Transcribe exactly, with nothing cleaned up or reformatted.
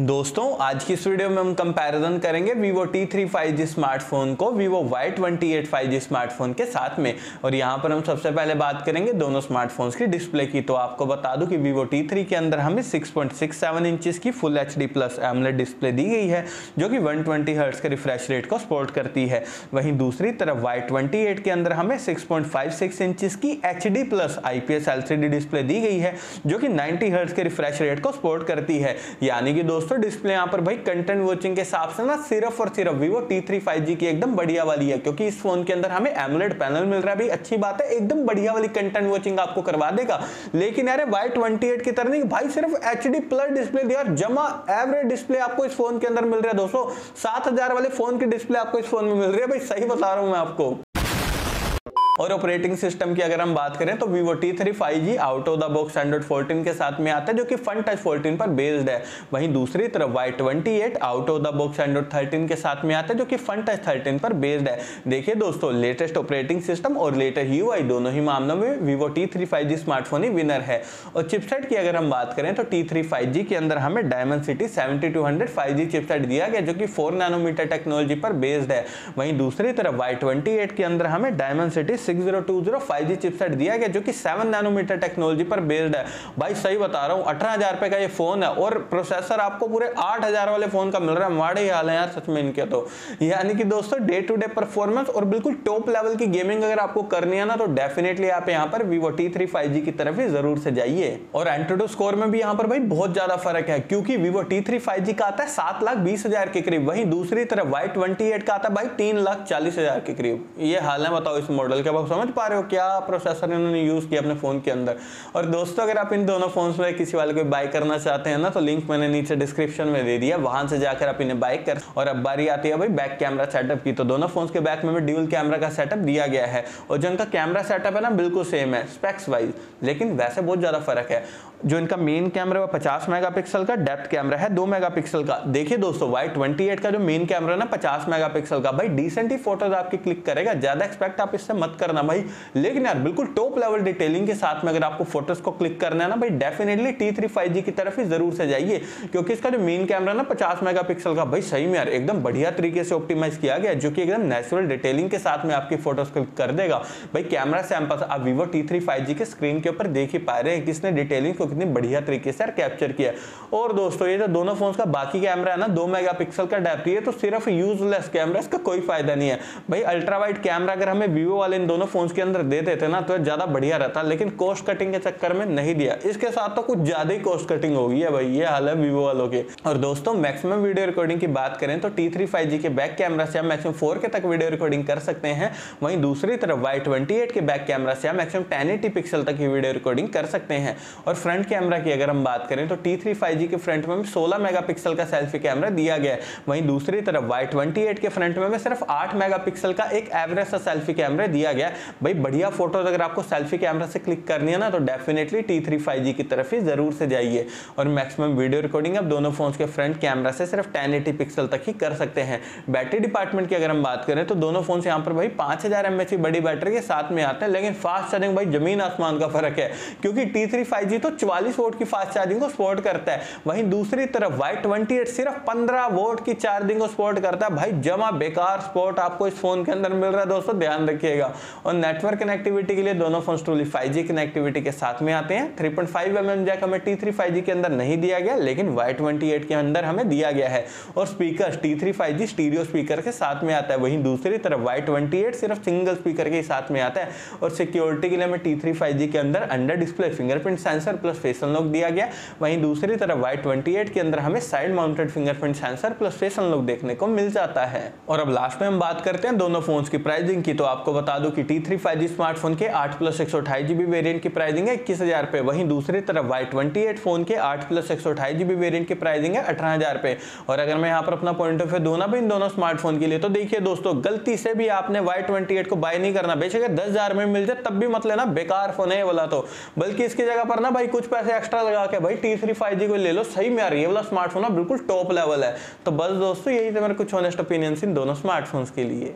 दोस्तों आज की इस वीडियो में हम कंपैरिजन करेंगे Vivo T three five G smartphone को Vivo Y twenty eight five G smartphone के साथ में। और यहाँ पर हम सबसे पहले बात करेंगे दोनों स्मार्टफोन्स की डिस्प्ले की। तो आपको बता दूं कि Vivo T थ्री के अंदर हमें six point six seven inches की full H D plus AMOLED display दी गई है जो कि वन ट्वेंटी हर्ट्ज के रिफ्रेश रेट को सपोर्ट करती है। वहीं दूसरी तरफ Y ट्वेंटी एट के अंदर हमें six point five six inches की H D plus I P S L C D display दी गई है जो कि नाइंटी हर्ट्ज के रिफ्रेश रेट को सपोर्ट करती है। यानी कि दोस्तों डिस्प्ले यहाँ पर भाई कंटेंट वॉचिंग के हिसाब से ना सिर्फ और सिर्फ Vivo T three five G की एकदम बढ़िया वाली है, क्योंकि इस फोन के अंदर हमें एमोलेड पैनल मिल रहा है। भाई अच्छी बात है, एकदम बढ़िया वाली कंटेंट वॉचिंग आपको करवा देगा। लेकिन यार Y ट्वेंटी एट की तरह नहीं भाई सिर्फ एचडी प्लस डिस्प्ले दिया और जमा एवरेज डिस्प्ले आपको इस फोन के अंदर मिल रहा है। दोस्तों सात हजार वाले फोन की डिस्प्ले आपको इस फोन में मिल रही है। भाई सही बता रहा हूँ मैं आपको। और ऑपरेटिंग सिस्टम की अगर हम बात करें तो Vivo T three five G out of the box Android fourteen के साथ में आता है जो कि फन टच फोर्टीन पर बेस्ड है। वहीं दूसरी तरफ Y twenty eight out of the box Android thirteen के साथ में आता है जो कि फन टच थर्टीन पर बेस्ड है। देखिए दोस्तों लेटेस्ट ऑपरेटिंग सिस्टम और लेटेस्ट यूआई दोनों ही मामलों में Vivo T three five G smartphone ही विनर है। और चिपसेट की अगर हम बात करें तो T थ्री फाइव जी के अंदर हमें Dimensity seventy two hundred five G chipset दिया गया जो कि फोर नैनोमीटर टेक्नोलॉजी पर बेस्ड है। वहीं दूसरी तरफ Y ट्वेंटी एट के अंदर हमें Dimensity six zero two zero five G chipset दिया गया जो कि सेवन नैनोमीटर टेक्नोलॉजी पर बेस्ड है। भाई सही बता रहा हूँ अठारह हज़ार रुपए का ये फोन है और प्रोसेसर आपको पूरे आठ हज़ार वाले फोन का मिल रहा है। माड़े हाल है यार सच में इनके तो। यानी कि दोस्तों डे टू डे परफॉर्मेंस और बिल्कुल टॉप लेवल की गेमिंग अगर आपको करनी है ना तो डेफिनेटली आप यहाँ पर Vivo T three five G की तरफ ही जरूर से जाइए। और एंट्रोडो स्कोर में भी यहाँ पर भाई बहुत ज्यादा फर्क है, क्योंकि Vivo T three five G का आता है सात लाख बीस हजार के करीब। वहीं दूसरी तरफ Y ट्वेंटी एट का आता है भाई तीन लाख चालीस हजार के करीब। ये हाल है बताओ इस मॉडल के। आप समझ पा रहे हो क्या प्रोसेसर इन्होंने यूज किया अपने फोन के अंदर। और दोस्तों अगर आप इन दोनों फोन्स में किसी वाले को बाय करना चाहते हैं ना तो लिंक मैंने नीचे डिस्क्रिप्शन में दे दिया, वहां से जाकर आप इन्हें बाय कर। और अब बारी आती है भाई बैक कैमरा सेटअप की। तो दोनों फोन्स के बैक में ड्यूल कैमरा का सेटअप दिया गया है और जो इनका कैमरा सेटअप है ना बिल्कुल सेम है स्पेक्स वाइज, लेकिन वैसे बहुत ज्यादा फर्क है। जो इनका मेन कैमरा है पचास मेगा पिक्सल का, डेप्थ कैमरा है दो मेगा पिक्सल का। देखिए दोस्तों Y ट्वेंटी एट का जो मेन कैमरा है ना पचास मेगा पिक्सल का, भाई डिसेंट ही फोटोज आपकी क्लिक करेगा। ज्यादा एक्सपेक्ट आप इससे मत करना भाई, लेकिन यार बिल्कुल टॉप लेवल डिटेलिंग के साथ में अगर आपको फोटोज को क्लिक करना है ना भाई definitely T three five G की तरफ ही जरूर से जाइए, क्योंकि इसका जो मेन कैमरा ना पचास मेगापिक्सल का भाई सही में यार एकदम बढ़िया तरीके से ऑप्टिमाइज किया गया जो कि एकदम नेचुरल डिटेलिंग के साथ में आपकी फोटोज क्लिक कर देगा। भाई कैमरा सैंपल्स आप Vivo T three five G के स्क्रीन के ऊपर देख ही पा रहे हैं किसने डिटेलिंग को कितनी बढ़िया तरीके से कैप्चर किया। और दोस्तों ये जो दोनों फोन का बाकी कैमरा है ना दो मेगापिक्सल का डेप्थ, ये तो सिर्फ यूजलेस कैमरा, इसका कोई फायदा नहीं है। भाई अल्ट्रा वाइड कैमरा अगर हमें Vivo वाले इन दोनों फोन्स के अंदर दे देते ना तो ज्यादा बढ़िया रहता, लेकिन कॉस्ट कटिंग के चक्कर में नहीं दिया। इसके साथ तो कुछ ज्यादा ही कॉस्ट कटिंग हो गई है भाई, ये हाल है Vivo वालों के। और दोस्तों मैक्सिमम वीडियो रिकॉर्डिंग की बात करें तो T थ्री फाइव जी के बैक कैमरा से हम मैक्सिमम फोर के तक वीडियो रिकॉर्डिंग कर सकते हैं। वहीं दूसरी तरफ Y ट्वेंटी एट के बैक कैमरा से हम मैक्सिमम टेन एटी पिक्सल तक की वीडियो रिकॉर्डिंग कर सकते हैं। और फ्रंट कैमरा की अगर हम बात करें तो T थ्री फाइव जी के फ्रंट में सोलह मेगापिक्सल का सेल्फी कैमरा दिया गया है। वहीं दूसरी तरफ Y ट्वेंटी एट के फ्रंट में सिर्फ आठ मेगापिक्सल का एक एवरेज सा सेल्फी कैमरा दिया गया। भाई बढ़िया फोटोज अगर आपको सेल्फी कैमरा से क्लिक करनी है ना तो definitely T three five G की तरफ ही जरूर से जाइए। और मैक्सिमम वीडियो रिकॉर्डिंग आप दोनों फोन्स के फ्रंट कैमरा से सिर्फ टेन एटी पिक्सल तक ही कर सकते हैं। बैटरी डिपार्टमेंट की अगर हम बात करें तो दोनों फोन्स यहाँ पर भाई पांच हजार एमएच की बड़ी बैटरी के साथ में आते हैं, लेकिन फास्ट चार्जिंग भाई जमीन आसमान का फर्क है, क्योंकि T थ्री फाइव जी तो चवालीस वोट की फास्ट चार्जिंग को सपोर्ट करता है। वहीं दूसरी तरफ Y ट्वेंटी एट सिर्फ पंद्रह वोट की चार्जिंग को सपोर्ट करता है। भाई जमा बेकार सपोर्ट आपको इस फोन के अंदर मिल रहा है दोस्तों, ध्यान रखिएगा। और नेटवर्क कनेक्टिविटी के लिए दोनों phones truly five G connectivity के साथ में आते हैं। Three point five M M jack हमें T थ्री फाइव जी के अंदर नहीं दिया गया, लेकिन Y ट्वेंटी एट के अंदर हमें दिया गया है। और speaker T three five G stereo speaker के साथ में आता है। वहीं दूसरी तरफ Y ट्वेंटी एट सिर्फ सिंगल स्पीकर के साथ में आता है। और सिक्योरिटी के लिए हमें T थ्री फाइव जी के अंदर under display fingerprint sensor plus face unlock दिया गया। वहीं दूसरी तरफ Y ट्वेंटी एट के अंदर हमें side mounted fingerprint sensor plus face unlock देखने को मिल जाता है। और अब लास्ट में हम बात करते हैं दोनों फोन्स की प्राइसिंग की। तो आपको बता दूं कि T three five G smartphone के आठ प्लस एक सौ अठाईस जीबी वेरियंट की प्राइसिंग है इक्कीस हज़ार पे। वहीं दूसरी तरफ Y ट्वेंटी एट फोन के आठ प्लस एक सौ अठाईस जीबी वेरियंट की प्राइसिंग है अठारह हज़ार पे। और अगर मैं यहाँ पर अपना पॉइंट ऑफ व्यू दूं ना इन दोनों स्मार्टफोन के लिए तो देखिए दोस्तों गलती से भी आपने Y ट्वेंटी एट को बाय नहीं करना। बेशक दस हजार में मिल जाए तब भी मत लेना, बेकार फोन है ये वाला तो। बल्कि इसकी जगह पर ना भाई कुछ पैसे एक्स्ट्रा लगा के भाई T थ्री फाइव जी को ले लो, सही में यार ये वाला स्मार्टफोन बिल्कुल टॉप लेवल है। तो बस दोस्तों यही थे मेरे कुछ ऑनेस्ट ओपिनियंस इन दोनों स्मार्टफोन्स के लिए।